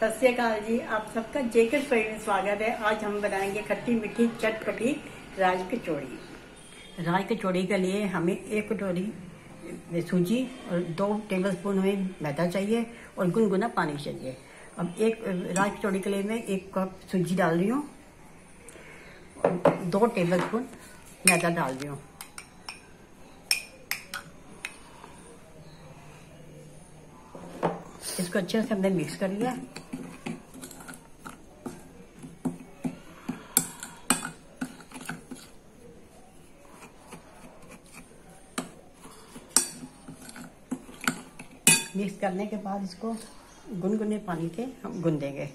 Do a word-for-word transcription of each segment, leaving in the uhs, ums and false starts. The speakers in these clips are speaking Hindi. सत श्री अकाल जी, आप सबका जेकर स्टोरी में स्वागत है। आज हम बनाएंगे खट्टी मीठी चटपटी राज कचौड़ी। राज कचौड़ी के लिए हमें एक कटोरी सूजी और दो टेबलस्पून हमें मैदा चाहिए और गुनगुना पानी चाहिए। अब एक राज कचौड़ी के लिए मैं एक कप सूजी डाल रही हूँ और दो टेबलस्पून मैदा डाल रही हूँ। इसको अच्छे से हमने मिक्स कर लिया। मिक्स करने के बाद इसको गुनगुने पानी से हम गूंद देंगे।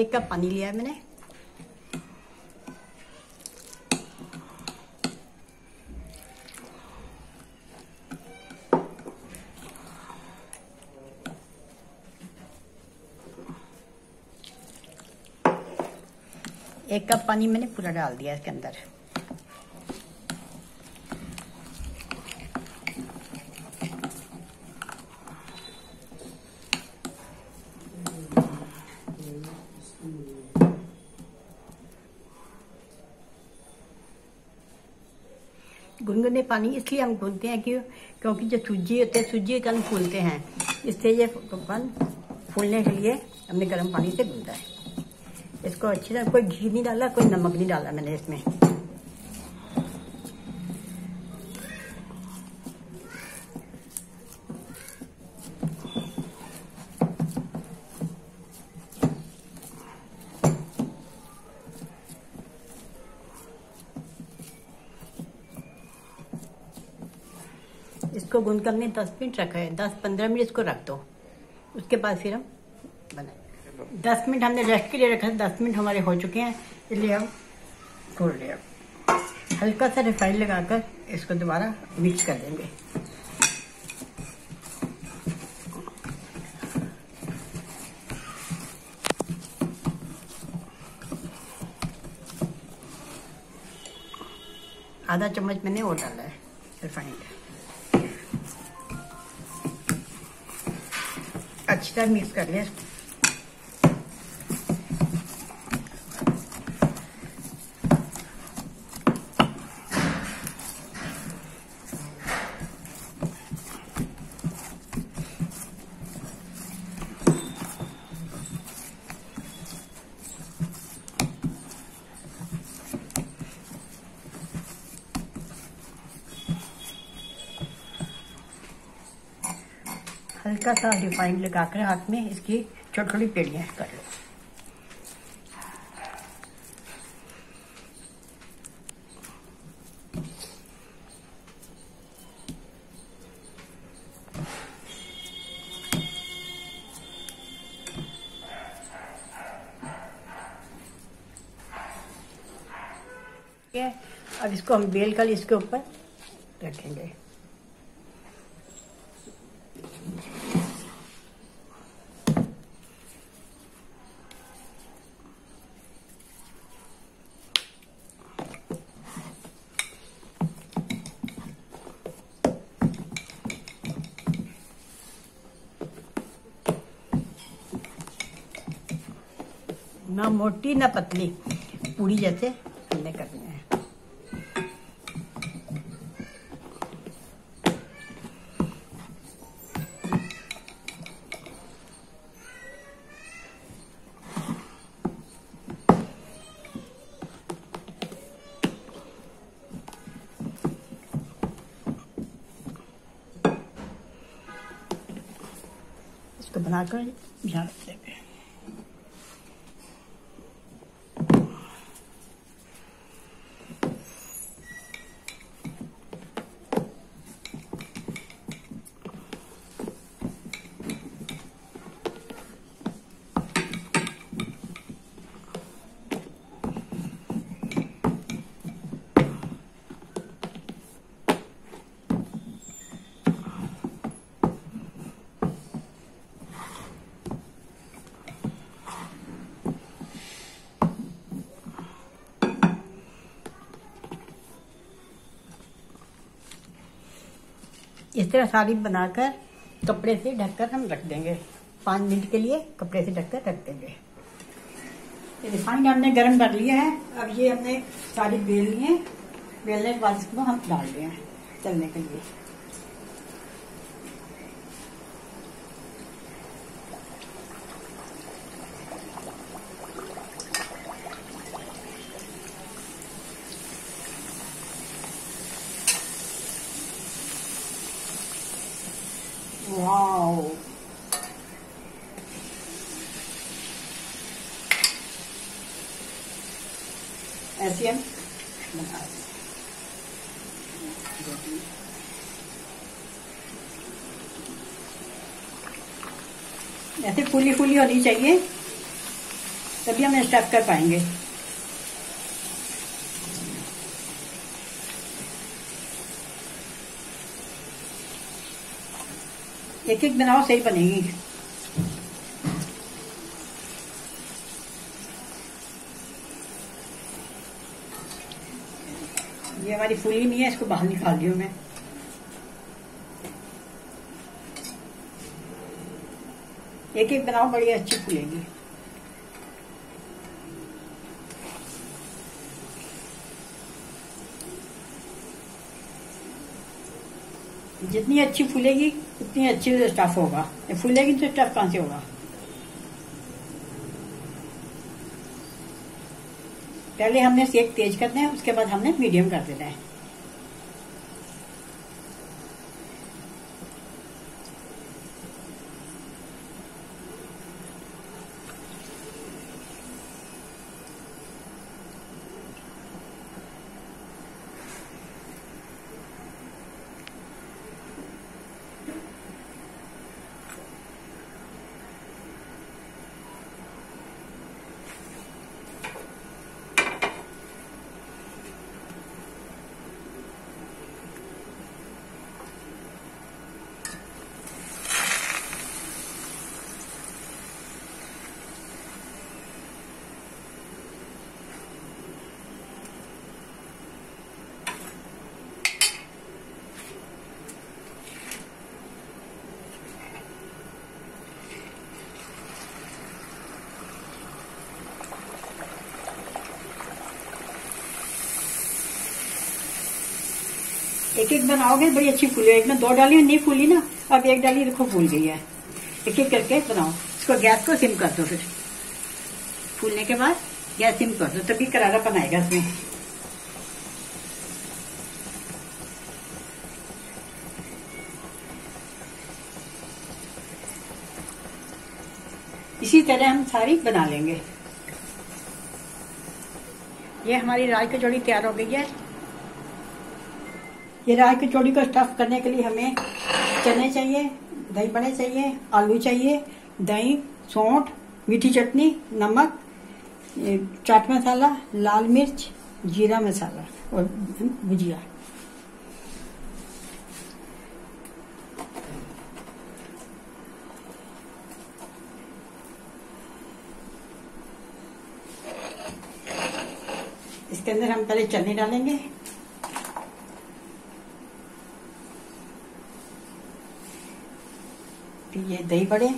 एक कप पानी लिया है मैंने। एक कप पानी मैंने पूरा डाल दिया इसके अंदर। गुनगुने पानी इसलिए हम गूंथते हैं कि क्योंकि जो सूजी होते हैं सूजी कन फूलते हैं, इससे ये कन फूलने के लिए हमने गर्म पानी से गूंथा है। इसको अच्छे से, कोई घी नहीं डाला, कोई नमक नहीं डाला मैंने इसमें। इसको गूंद करने दस मिनट रखा है, दस पंद्रह मिनट इसको रख दो। उसके बाद फिर हम बनाएंगे। दस मिनट हमने रेस्ट के लिए रखा था, दस मिनट हमारे हो चुके हैं, इसलिए हम खोल रहे हैं। हल्का सा रिफाइन लगाकर इसको दोबारा मिक्स कर देंगे। आधा चम्मच मैंने वो डाला है रिफाइन। अच्छी तरह मिक्स कर लिया। हल्का सा रिफाइंड लगाकर हाथ में इसकी छोटी छोटी पेड़ियाँ कर लो। अब इसको हम बेल कर इसके ऊपर रखेंगे। ना मोटी ना पतली, पूरी जैसे हमने करनी है। इसको बनाकर ध्यान रखेंगे। इस तरह सारी बनाकर कपड़े से ढककर हम रख देंगे। पाँच मिनट के लिए कपड़े से ढककर रख देंगे। ये रिफाइंड हमने गर्म कर लिया है। अब ये हमने सारी बेल ली है, बेलने के बाद इसको हम डाल रहे हैं तलने के लिए। वाओ, ऐसे हम बना रहे हैं। ऐसे फूली फूली होनी चाहिए, तभी हम स्टफ कर पाएंगे। एक एक बनाओ सही बनेगी। ये हमारी फूली नहीं है, इसको बाहर निकाल रही हूं मैं। एक एक बनाओ, बड़ी अच्छी फूलेगी। जितनी अच्छी फूलेगी उतनी अच्छी स्टफ होगा। फूलेगी तो स्टफ कहां से होगा? पहले हमने सेक तेज करना है, उसके बाद हमने मीडियम कर देना है। एक एक बनाओगे बड़ी अच्छी फूली। एक में दो डाली नहीं फूली ना, अब एक डाली देखो फूल गई है। एक एक करके बनाओ। इसको गैस को सिम कर दो, फिर फूलने के बाद गैस सिम कर दो, तभी करारा बनाएगा इसमें। इसी तरह हम सारी बना लेंगे। ये हमारी राज कचौड़ी तैयार हो गई है। ये राज कचौड़ी को स्टफ करने के लिए हमें चने चाहिए, दही बड़े चाहिए, आलू चाहिए, दही, सौंठ, मीठी चटनी, नमक, चाट मसाला, लाल मिर्च, जीरा मसाला और भुजिया। इसके अंदर हम पहले चने डालेंगे। ये दही बड़े,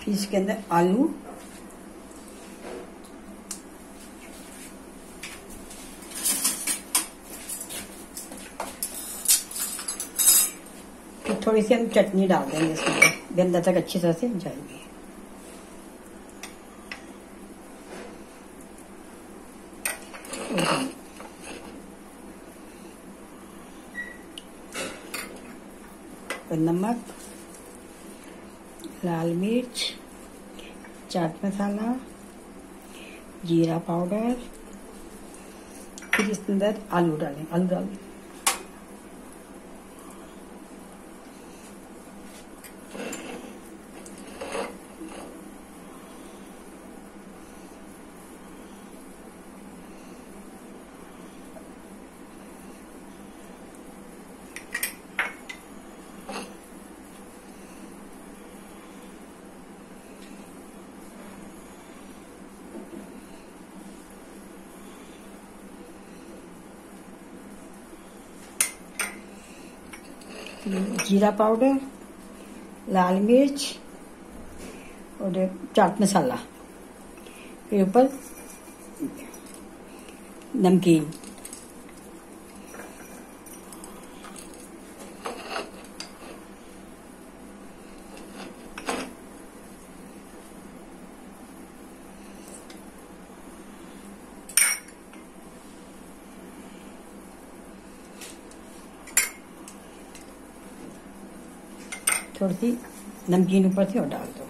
फिर इसके अंदर आलू, फिर थोड़ी सी हम चटनी डाल देंगे इसमें, गंदा तक अच्छी तरह से जाएगी। नमक, लाल मिर्च, चाट मसाला, जीरा पाउडर, फिर इसके अंदर आलू डालें। आलू डाल जीरा पाउडर, लाल मिर्च और चाट मसाला के ऊपर नमकीन। थोड़ी सी नमकीन ऊपर से और डाल दो।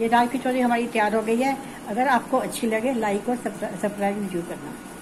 ये राज कचौरी हमारी तैयार हो गई है। अगर आपको अच्छी लगे लाइक और सब्सक्राइब जरूर करना।